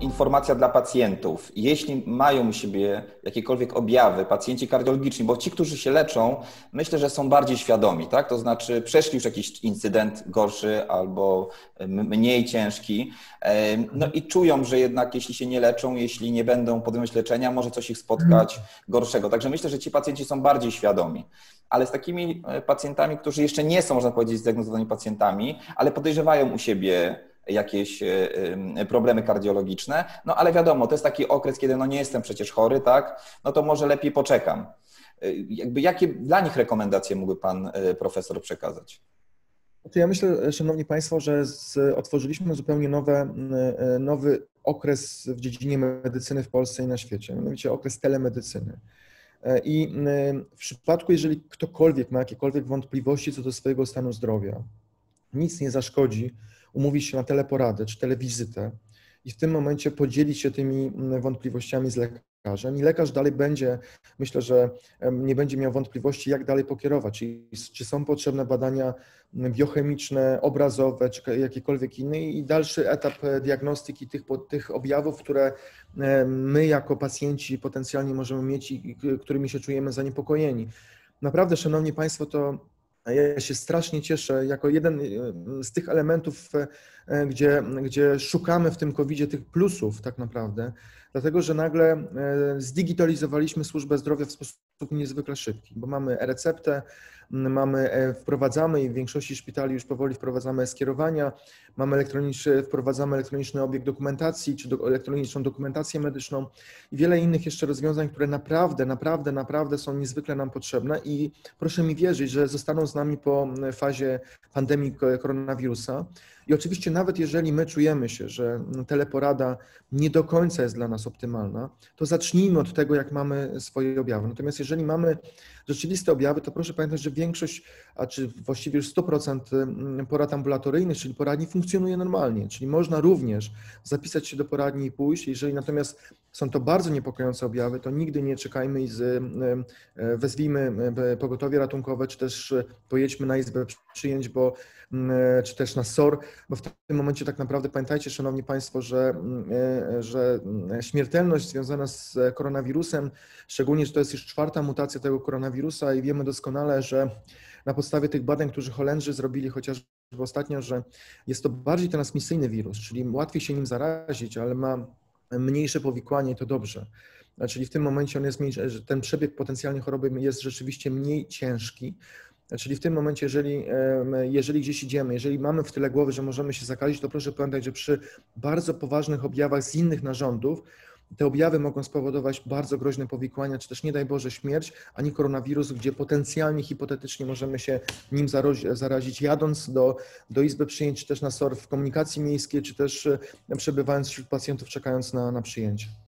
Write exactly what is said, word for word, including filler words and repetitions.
informacja dla pacjentów. Jeśli mają u siebie jakiekolwiek objawy, pacjenci kardiologiczni, bo ci, którzy się leczą, myślę, że są bardziej świadomi, tak? To znaczy przeszli już jakiś incydent gorszy albo mniej ciężki, no i czują, że jednak jeśli się nie leczą, jeśli nie będą podejmować leczenia, może coś ich spotkać gorszego. Także myślę, że ci pacjenci są bardziej świadomi. Ale z takimi pacjentami, którzy jeszcze nie są, można powiedzieć, zdiagnozowanymi pacjentami, ale podejrzewają u siebie jakieś problemy kardiologiczne, no ale wiadomo, to jest taki okres, kiedy no nie jestem przecież chory, tak, no to może lepiej poczekam. Jakby jakie dla nich rekomendacje mógłby pan profesor przekazać? Ja myślę, szanowni państwo, że z, otworzyliśmy zupełnie nowe, nowy okres w dziedzinie medycyny w Polsce i na świecie, mianowicie okres telemedycyny. I w przypadku, jeżeli ktokolwiek ma jakiekolwiek wątpliwości co do swojego stanu zdrowia, nic nie zaszkodzi umówić się na teleporadę czy telewizytę i w tym momencie podzielić się tymi wątpliwościami z lekarzem i lekarz dalej będzie, myślę, że nie będzie miał wątpliwości, jak dalej pokierować, czy, czy są potrzebne badania biochemiczne, obrazowe, czy jakiekolwiek inne i dalszy etap diagnostyki tych, tych objawów, które my jako pacjenci potencjalnie możemy mieć i którymi się czujemy zaniepokojeni. Naprawdę, szanowni państwo, to ja się strasznie cieszę, jako jeden z tych elementów, gdzie, gdzie szukamy w tym kowidzie tych plusów tak naprawdę, dlatego że nagle zdigitalizowaliśmy służbę zdrowia w sposób niezwykle szybki, bo mamy e-receptę, mamy, wprowadzamy i w większości szpitali już powoli wprowadzamy e-skierowania, mamy elektroniczny, wprowadzamy elektroniczny obieg dokumentacji czy do, elektroniczną dokumentację medyczną i wiele innych jeszcze rozwiązań, które naprawdę, naprawdę, naprawdę są niezwykle nam potrzebne i proszę mi wierzyć, że zostaną z nami po fazie pandemii koronawirusa. I oczywiście nawet jeżeli my czujemy się, że teleporada nie do końca jest dla nas optymalna, to zacznijmy od tego, jak mamy swoje objawy. Natomiast jeżeli mamy rzeczywiste objawy, to proszę pamiętać, że większość, a czy właściwie już sto procent porad ambulatoryjnych, czyli poradni, funkcjonuje normalnie. Czyli można również zapisać się do poradni i pójść. Jeżeli natomiast są to bardzo niepokojące objawy, to nigdy nie czekajmy i z, wezwijmy pogotowie ratunkowe, czy też pojedźmy na izbę przyjęć, bo, czy też na S O R, bo w tym momencie tak naprawdę pamiętajcie, szanowni państwo, że, że śmiertelność związana z koronawirusem, szczególnie, że to jest już czwarta mutacja tego koronawirusa i wiemy doskonale, że na podstawie tych badań, które Holendrzy zrobili chociażby ostatnio, że jest to bardziej transmisyjny wirus, czyli łatwiej się nim zarazić, ale ma mniejsze powikłanie i to dobrze. Czyli w tym momencie on jest mniej, ten przebieg potencjalnie choroby jest rzeczywiście mniej ciężki. Czyli w tym momencie, jeżeli, jeżeli gdzieś idziemy, jeżeli mamy w tyle głowy, że możemy się zakazić, to proszę pamiętać, że przy bardzo poważnych objawach z innych narządów te objawy mogą spowodować bardzo groźne powikłania, czy też nie daj Boże śmierć, ani koronawirus, gdzie potencjalnie, hipotetycznie możemy się nim zarazić jadąc do, do izby przyjęć, czy też na S O R w komunikacji miejskiej, czy też przebywając wśród pacjentów, czekając na, na przyjęcie.